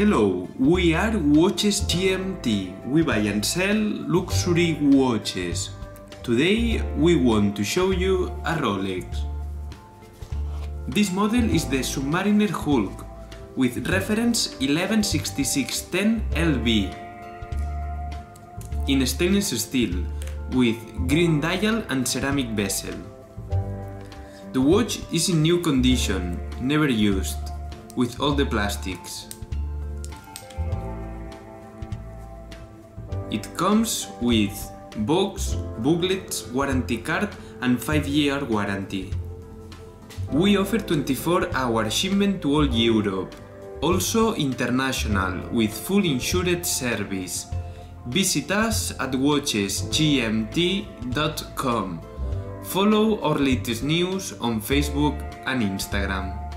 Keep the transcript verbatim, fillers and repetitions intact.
Hello, we are Watches G M T. We buy and sell luxury watches. Today we want to show you a Rolex. This model is the Submariner Hulk with reference eleven sixty-six ten L V in stainless steel with green dial and ceramic bezel. The watch is in new condition, never used, with all the plastics. It comes with box, booklets, warranty card and five year warranty. We offer twenty-four hour shipment to all Europe, also international, with full insured service. Visit us at watches G M T dot com. Follow our latest news on Facebook and Instagram.